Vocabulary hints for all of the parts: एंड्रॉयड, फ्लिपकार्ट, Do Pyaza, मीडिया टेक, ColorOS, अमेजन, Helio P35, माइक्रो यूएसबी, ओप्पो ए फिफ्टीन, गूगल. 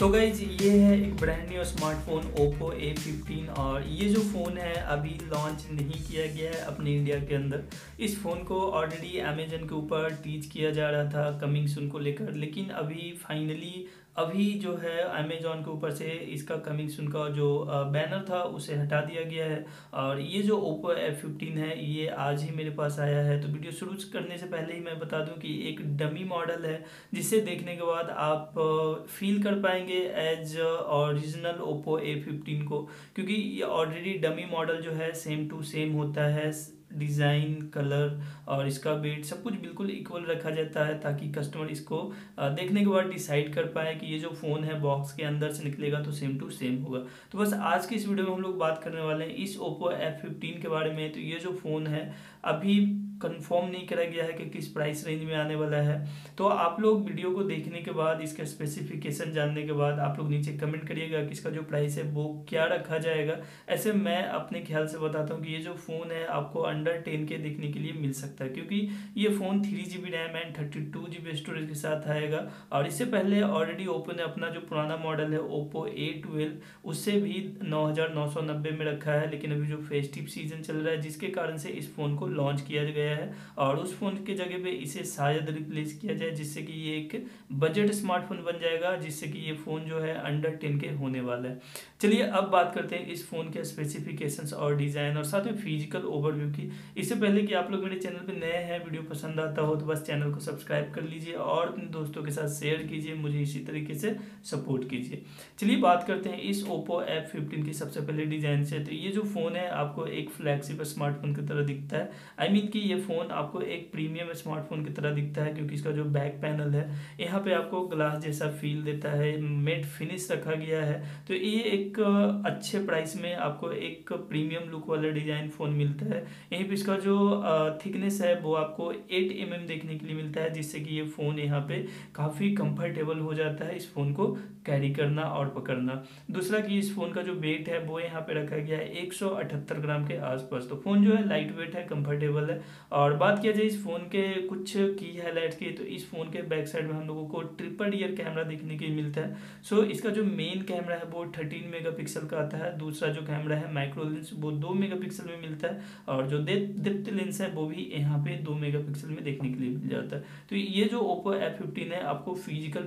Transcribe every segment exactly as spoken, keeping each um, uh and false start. तो गाइज ये है एक brand new smartphone ओप्पो ए फिफ्टीन और ये जो फ़ोन है अभी लॉन्च नहीं किया गया है अपने इंडिया के अंदर। इस फ़ोन को ऑलरेडी अमेजन के ऊपर टीज किया जा रहा था कमिंग सून को लेकर, लेकिन अभी फाइनली अभी जो है अमेजॉन के ऊपर से इसका कमिंग सून का जो बैनर था उसे हटा दिया गया है। और ये जो ओप्पो ए फिफ्टीन है ये आज ही मेरे पास आया है। तो वीडियो शुरू करने से पहले ही मैं बता दूं कि एक डमी मॉडल है जिसे देखने के बाद आप फील कर पाएंगे as original ओप्पो ए फिफ्टीन को, क्योंकि ये ऑलरेडी डमी मॉडल जो है सेम टू सेम होता है। डिज़ाइन, कलर और इसका वेट सब कुछ बिल्कुल इक्वल रखा जाता है ताकि कस्टमर इसको देखने के बाद डिसाइड कर पाए कि ये जो फ़ोन है बॉक्स के अंदर से निकलेगा तो सेम टू सेम होगा। तो बस आज की इस वीडियो में हम लोग बात करने वाले हैं इस ओप्पो ए फिफ्टीन के बारे में। तो ये जो फ़ोन है अभी कंफर्म नहीं करा गया है कि किस प्राइस रेंज में आने वाला है। तो आप लोग वीडियो को देखने के बाद इसका स्पेसिफिकेशन जानने के बाद आप लोग नीचे कमेंट करिएगा कि इसका जो प्राइस है वो क्या रखा जाएगा। ऐसे मैं अपने ख्याल से बताता हूँ कि ये जो फ़ोन है आपको अंडर टेन के देखने के लिए मिल सकता है, क्योंकि ये phone three G B RAM and thirty two G B storage के साथ आएगा। और इससे पहले ऑलरेडी ओप्पो ने अपना जो पुराना मॉडल है ओप्पो ए ट्वेल्व उससे भी नौ हज़ार नौ सौ नब्बे में रखा है, लेकिन अभी जो फेस्टिव सीजन चल रहा है जिसके कारण से इस फ़ोन को लॉन्च किया गया है। और उस फोन के जगह पे इसे शायद रिप्लेस किया जाए जिससे कि ये एक बजट स्मार्टफोन बन जाएगा, जिससे कि ये फोन जो है अंडर टेन के होने वाला है। चलिए अब बात करते हैं इस फोन के स्पेसिफिकेशंस और डिजाइन और साथ में फिजिकल ओवरव्यू की। इससे पहले कि आप लोग मेरे चैनल पे नए हैं, वीडियो पसंद आता हो तो बस चैनल को सब्सक्राइब कर लीजिए और अपने दोस्तों के साथ शेयर कीजिए, मुझे इसी तरीके से सपोर्ट कीजिए। चलिए बात करते हैं इस ओप्पो ए फिफ्टीन की सबसे पहले डिजाइन से। तो ये जो फोन है आपको एक फ्लैगशिप स्मार्टफोन की तरह दिखता है, आई मीन की ये फ़ोन आपको एक प्रीमियम स्मार्टफोन की तरह दिखता है, क्योंकि इसका जो बैक पैनल है यहाँ पे आपको ग्लास जैसा फील देता है, मेट फिनिश रखा गया है। तो ये एक अच्छे प्राइस में आपको एक प्रीमियम लुक वाला डिज़ाइन फ़ोन मिलता है। यहीं पे इसका जो थिकनेस है वो आपको एट एम एम देखने के लिए मिलता है, जिससे कि ये फ़ोन यहाँ पे काफ़ी कंफर्टेबल हो जाता है इस फ़ोन को कैरी करना और पकड़ना। दूसरा कि इस फ़ोन का जो वेट है वो यहाँ पर रखा गया है एक सौ अठहत्तर ग्राम के आसपास। तो फ़ोन जो है लाइट वेट है, कम्फर्टेबल है। और बात किया जाए इस फ़ोन के कुछ की हाईलाइट्स की, तो इस फ़ोन के बैक साइड में हम लोगों को ट्रिपल रियर कैमरा देखने के लिए मिलता है। सो इसका जो मेन कैमरा है वो थर्टीन मेगापिक्सल का आता है। दूसरा जो कैमरा है माइक्रो लेंस वो दो मेगापिक्सल में मिलता है, और जो डेप्थ लेंस है वो भी यहाँ पे दो मेगापिक्सल में देखने के लिए मिल जाता है। तो ये जो ओप्पो ए फिफ्टीन है आपको फिजिकल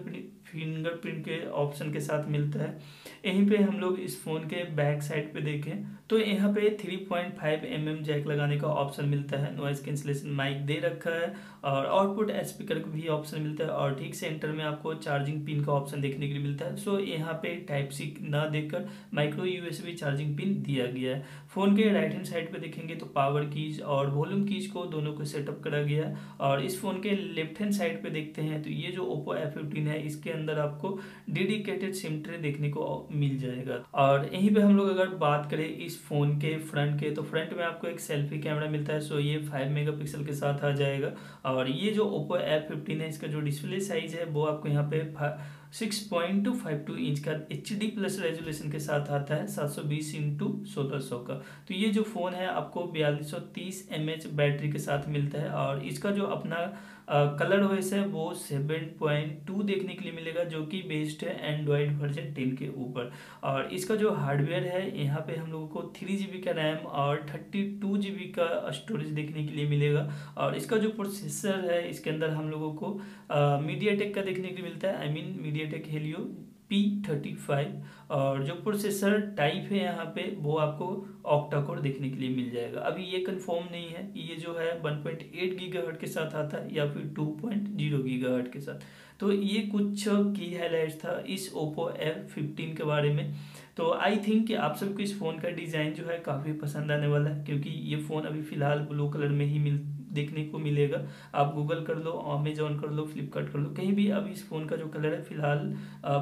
फिंगर प्रिंट के ऑप्शन के साथ मिलता है। यहीं पर हम लोग इस फ़ोन के बैक साइड पर देखें तो यहाँ पे three point five M M jack लगाने का ऑप्शन मिलता है, नॉइज़ कैंसिलेशन माइक दे रखा है और आउटपुट स्पीकर का भी ऑप्शन मिलता है। और ठीक सेंटर में आपको चार्जिंग पिन का ऑप्शन देखने के लिए मिलता है। सो यहाँ पे टाइप सी ना देकर माइक्रो यूएसबी चार्जिंग पिन दिया गया है। फ़ोन के राइट हैंड साइड पे देखेंगे तो पावर कीज और वॉल्यूम कीज को दोनों को सेटअप करा गया है। और इस फ़ोन के लेफ्ट हैंड साइड पर देखते हैं तो ये जो ओप्पो ए फिफ्टीन है इसके अंदर आपको डेडिकेटेड सिम ट्रे देखने को मिल जाएगा। और यहीं पर हम लोग अगर बात करें इस फ़ोन के फ्रंट के, तो फ्रंट में आपको एक सेल्फी कैमरा मिलता है। सो ये फाइव मेगापिक्सल के साथ आ जाएगा। और ये जो ओप्पो ए फिफ्टीन है इसका जो डिस्प्ले साइज है वो आपको यहाँ पे six point two five two inch का एच डी प्लस रेजोल्यूशन के साथ आता है, सात सौ बीस इंटू सोलह सौ का। तो ये जो फ़ोन है आपको बयालीस सौ तीस एम एच बैटरी के साथ मिलता है। और इसका जो अपना कलर ओएस है वो सेवन पॉइंट टू देखने के लिए मिलेगा, जो कि बेस्ड है एंड्रॉयड वर्जन टेन के ऊपर। और इसका जो हार्डवेयर है यहाँ पे हम लोगों को थ्री जी बी का रैम और थर्टी टू जी बी का स्टोरेज देखने के लिए मिलेगा। और इसका जो प्रोसेसर है इसके अंदर हम लोगों को मीडिया टेक का देखने के लिए मिलता है, I mean मीडिया टेक Helio P thirty five. और जो प्रोसेसर टाइप है यहाँ पे वो आपको ऑक्टा कोर देखने के लिए मिल जाएगा। अभी ये कंफर्म नहीं है ये जो है वन पॉइंट एट गीगाहर्ट्ज के साथ आता है या फिर टू पॉइंट ज़ीरो गीगाहर्ट्ज के साथ। तो ये कुछ की हाईलाइट था इस ओप्पो ए फिफ्टीन के बारे में। तो आई थिंक कि आप सबको इस फ़ोन का डिज़ाइन जो है काफ़ी पसंद आने वाला है, क्योंकि ये फ़ोन अभी फ़िलहाल ब्लू कलर में ही मिल देखने को मिलेगा। आप गूगल कर लो, अमेजॉन कर लो, फ्लिपकार्ट कर लो, कहीं भी अभी इस फ़ोन का जो कलर है फ़िलहाल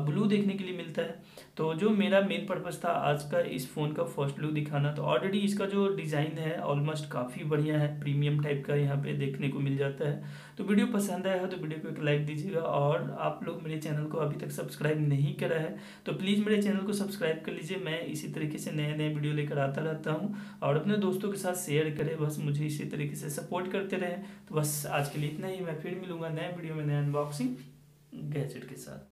ब्लू देखने के लिए मिलता है। तो जो मेरा मेन पर्पस था आज का इस फ़ोन का फर्स्ट लुक दिखाना, तो ऑलरेडी इसका जो डिज़ाइन है ऑलमोस्ट काफ़ी बढ़िया है, प्रीमियम टाइप का यहाँ पे देखने को मिल जाता है। तो वीडियो पसंद आया हो तो वीडियो को एक लाइक दीजिएगा, और आप लोग मेरे चैनल को अभी तक सब्सक्राइब नहीं करा है तो प्लीज़ मेरे चैनल को सब्सक्राइब कर लीजिए। मैं इसी तरीके से नए नए वीडियो लेकर आता रहता हूँ, और अपने दोस्तों के साथ शेयर करें, बस मुझे इसी तरीके से सपोर्ट करते रहें। तो बस आज के लिए इतना ही, मैं फिर मिलूँगा नए वीडियो में नए अनबॉक्सिंग गैजेट के साथ।